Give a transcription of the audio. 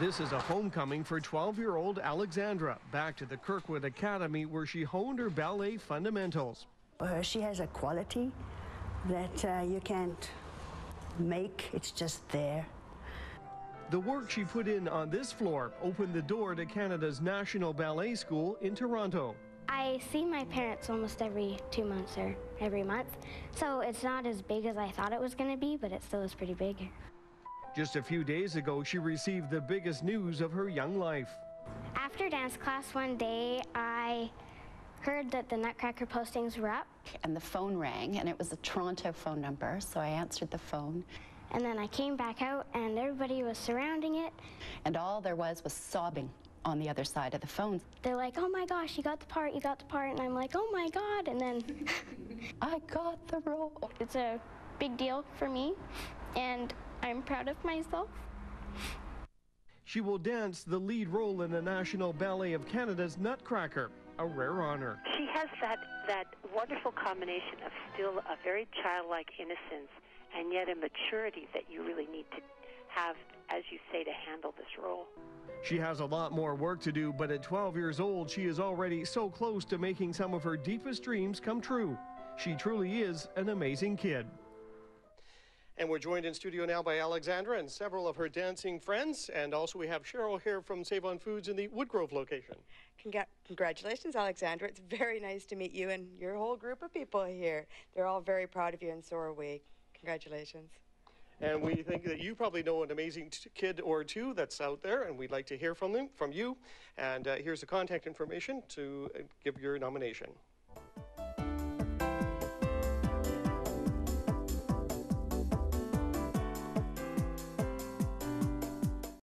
This is a homecoming for 12-year-old Alexzandra, back to the Kirkwood Academy where she honed her ballet fundamentals. She has a quality that you can't make, it's just there. The work she put in on this floor opened the door to Canada's National Ballet School in Toronto. I see my parents almost every 2 months or every month, so it's not as big as I thought it was going to be, but it still is pretty big. Just a few days ago, she received the biggest news of her young life. After dance class one day, I heard that the Nutcracker postings were up. And the phone rang, and it was a Toronto phone number, so I answered the phone. And then I came back out, and everybody was surrounding it. And all there was sobbing on the other side of the phone. They're like, oh my gosh, you got the part, you got the part. And I'm like, oh my God. And then I got the role. It's a big deal for me, and I'm proud of myself. She will dance the lead role in the National Ballet of Canada's Nutcracker, a rare honor. She has that wonderful combination of still a very childlike innocence and yet a maturity that you really need to have, as you say, to handle this role. She has a lot more work to do, but at 12 years old, she is already so close to making some of her deepest dreams come true. She truly is an amazing kid. And we're joined in studio now by Alexzandra and several of her dancing friends. And also we have Cheryl here from Save On Foods in the Woodgrove location. Congratulations, Alexzandra. It's very nice to meet you and your whole group of people here. They're all very proud of you, and so are we. Congratulations. And we think that you probably know an amazing kid or two that's out there, and we'd like to hear from you. And here's the contact information to give your nomination.